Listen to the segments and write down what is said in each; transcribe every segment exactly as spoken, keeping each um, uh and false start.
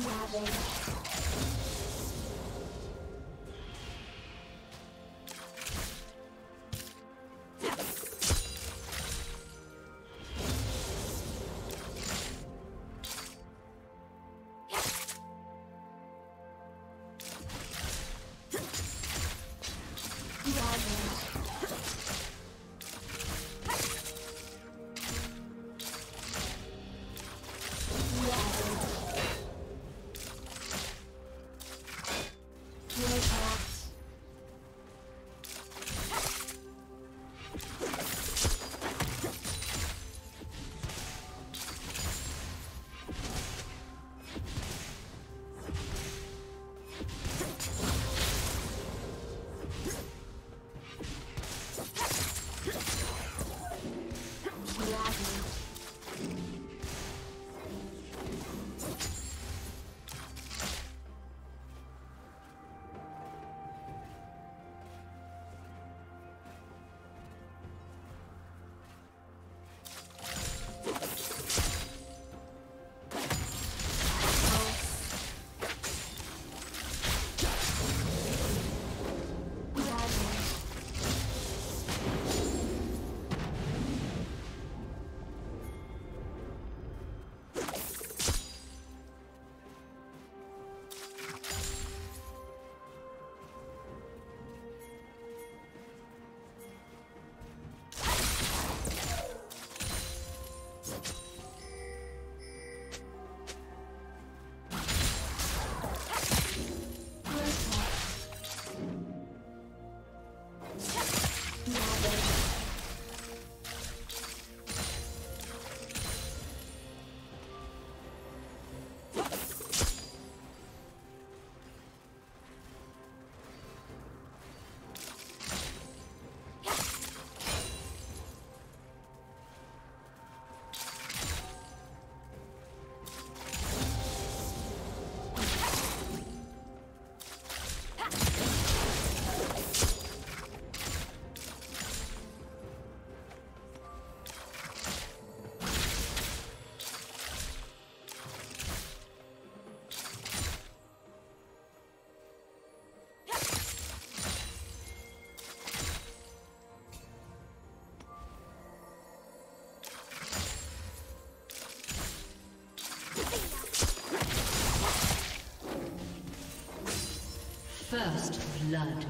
Loving. First blood.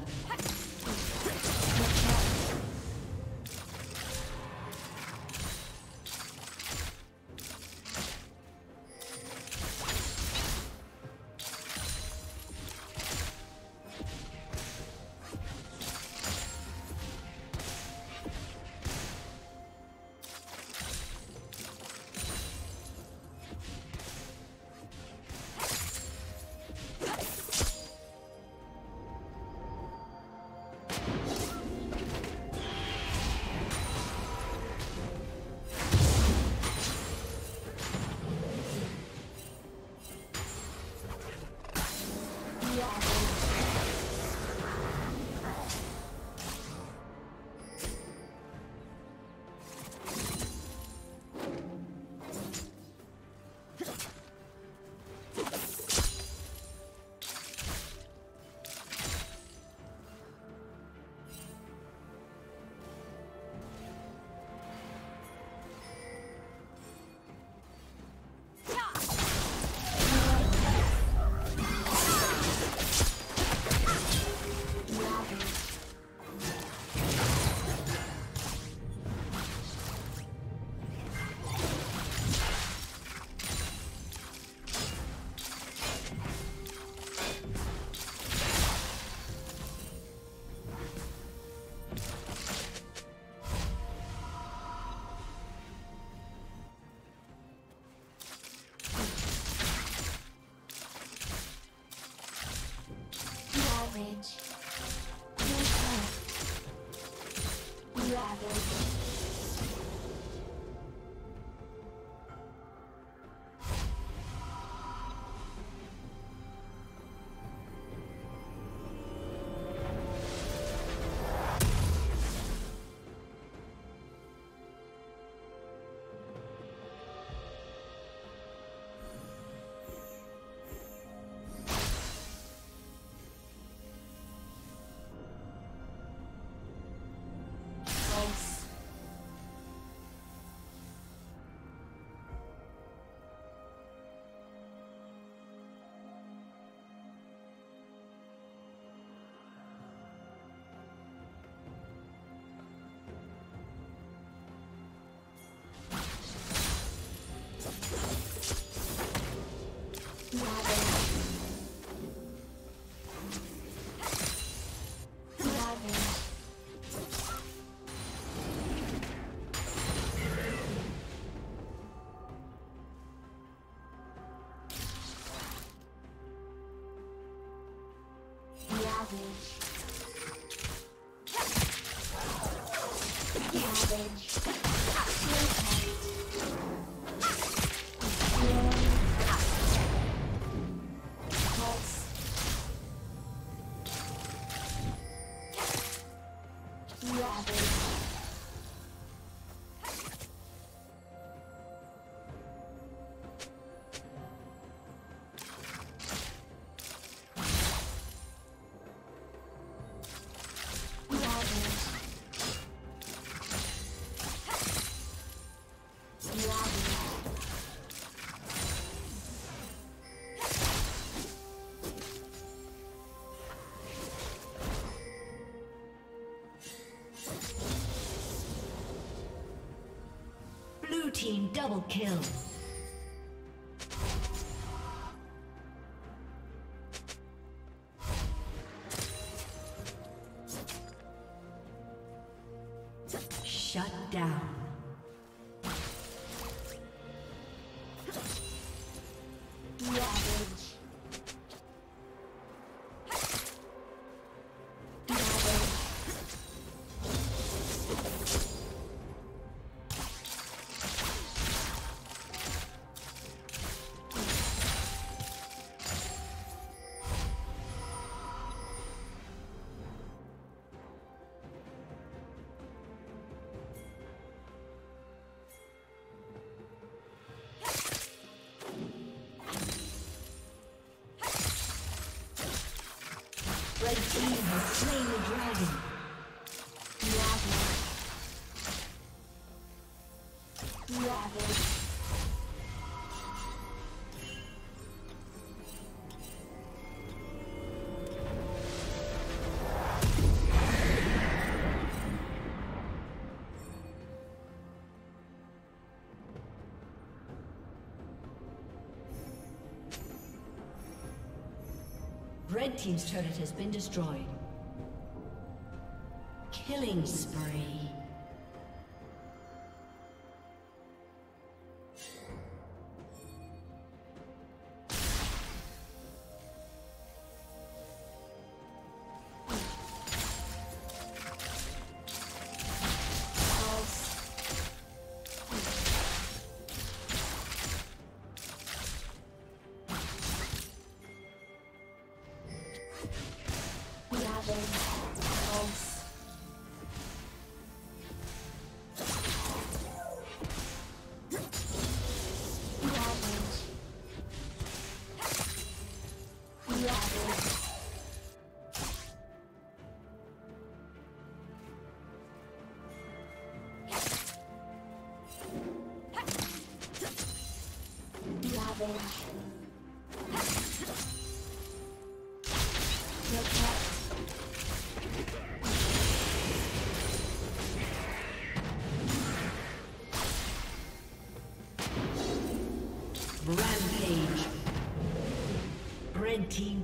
Team double kill. Shut down. The team has slain the dragon. Red team's turret has been destroyed. Killing spree. Rampage. Red team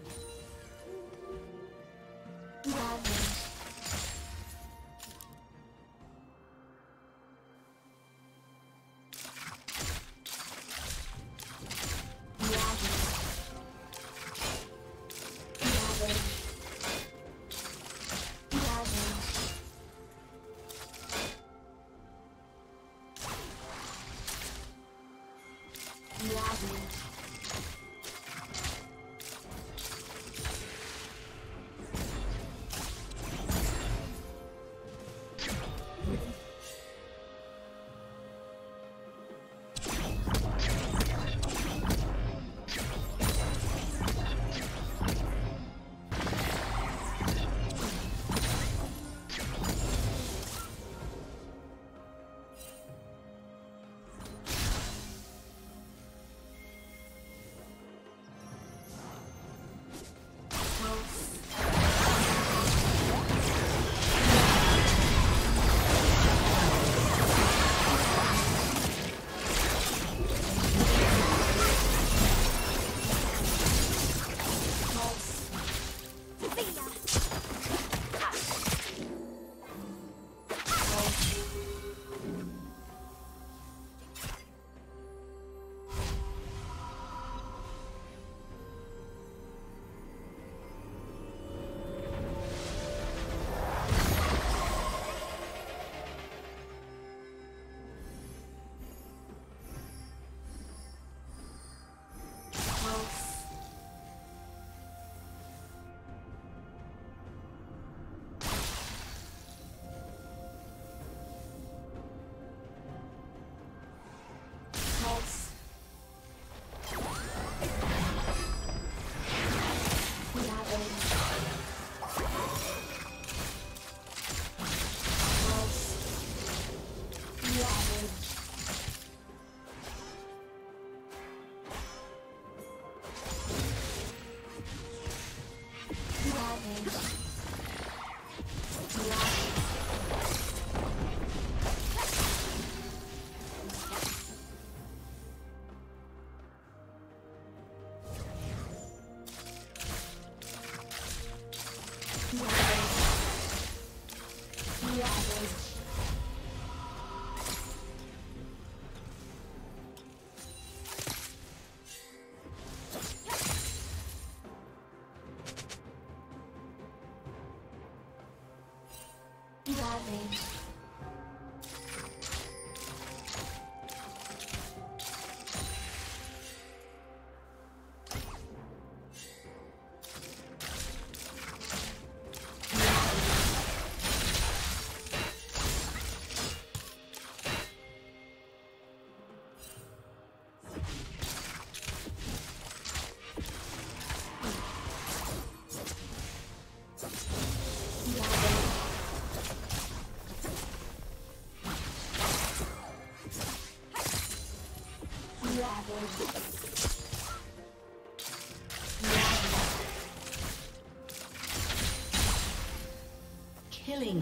Killing.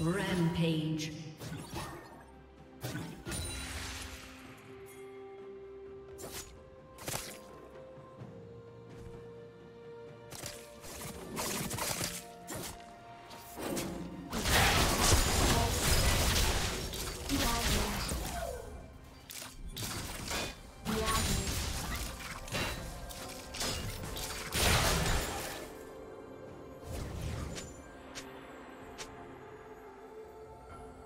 Rampage.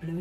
Blue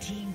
Team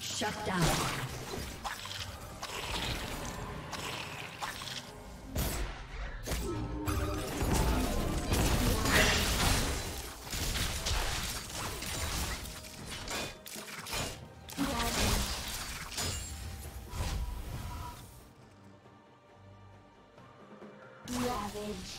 Shut down. Ravage.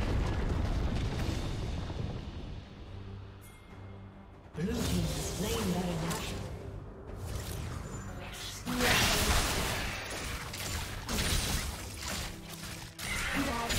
Yeah.